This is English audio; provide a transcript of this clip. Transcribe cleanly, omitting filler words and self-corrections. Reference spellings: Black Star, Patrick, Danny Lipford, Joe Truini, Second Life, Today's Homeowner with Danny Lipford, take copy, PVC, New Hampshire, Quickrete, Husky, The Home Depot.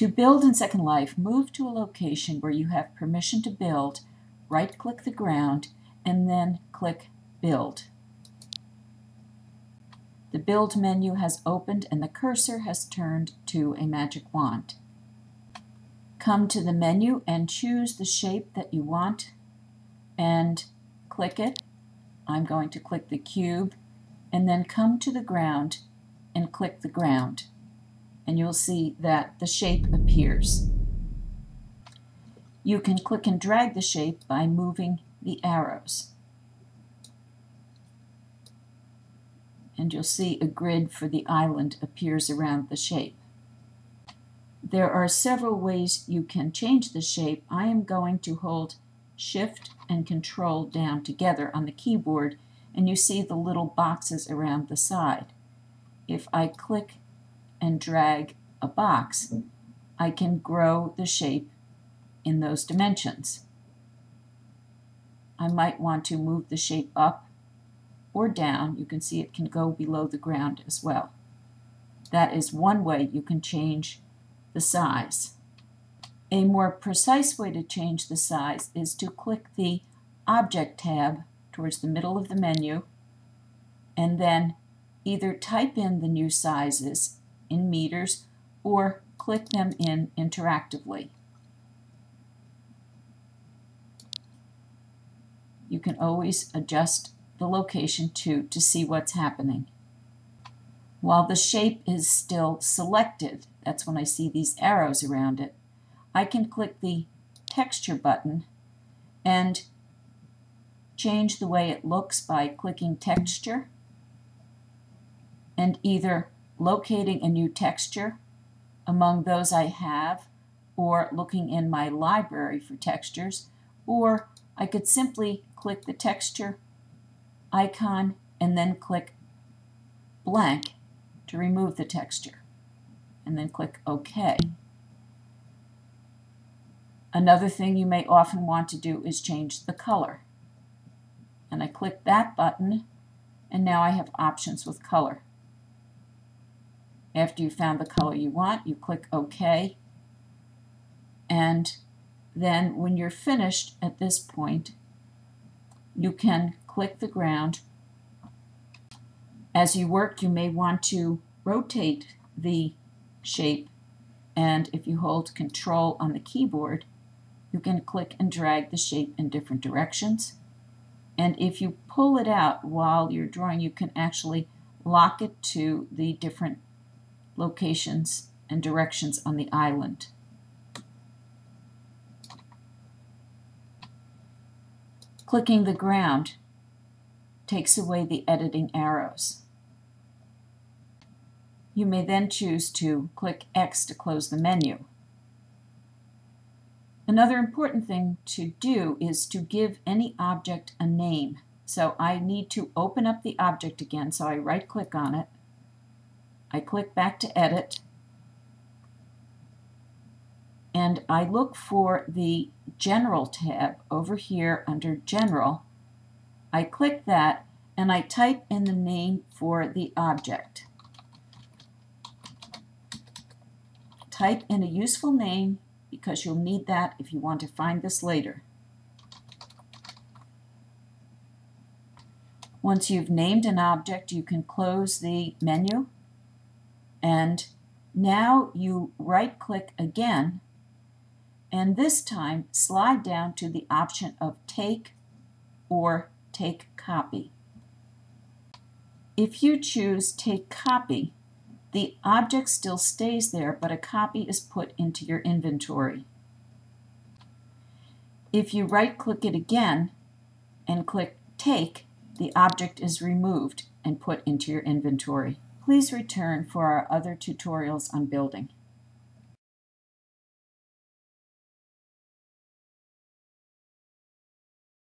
To build in Second Life, move to a location where you have permission to build, right-click the ground, and then click Build. The Build menu has opened and the cursor has turned to a magic wand. Come to the menu and choose the shape that you want and click it. I'm going to click the cube, and then come to the ground and click the ground, and you'll see that the shape appears. You can click and drag the shape by moving the arrows, and you'll see a grid for the island appears around the shape. There are several ways you can change the shape. I am going to hold Shift and Control down together on the keyboard, and you see the little boxes around the side. If I click and drag a box, I can grow the shape in those dimensions. I might want to move the shape up or down. You can see it can go below the ground as well. That is one way you can change the size. A more precise way to change the size is to click the Object tab towards the middle of the menu, and then either type in the new sizes in meters or click them in interactively. You can always adjust the location to see what's happening. While the shape is still selected, that's when I see these arrows around it, I can click the Texture button and change the way it looks by clicking Texture and either locating a new texture among those I have, or looking in my library for textures, or I could simply click the texture icon and then click blank to remove the texture, and then click OK. Another thing you may often want to do is change the color. And I click that button, and now I have options with color. After you found the color you want, you click OK. And then when you're finished at this point, you can click the ground. As you work, you may want to rotate the shape, and if you hold Control on the keyboard, you can click and drag the shape in different directions. And if you pull it out while you're drawing, you can actually lock it to the different locations and directions on the island. Clicking the ground takes away the editing arrows. You may then choose to click X to close the menu. Another important thing to do is to give any object a name. So I need to open up the object again, so I right-click on it. I click back to Edit, and I look for the General tab over here under General. I click that, and I type in the name for the object. Type in a useful name, because you'll need that if you want to find this later. Once you've named an object, you can close the menu. And now you right-click again, and this time slide down to the option of Take or Take Copy. If you choose Take Copy, the object still stays there, but a copy is put into your inventory. If you right-click it again and click Take, the object is removed and put into your inventory. Please return for our other tutorials on building.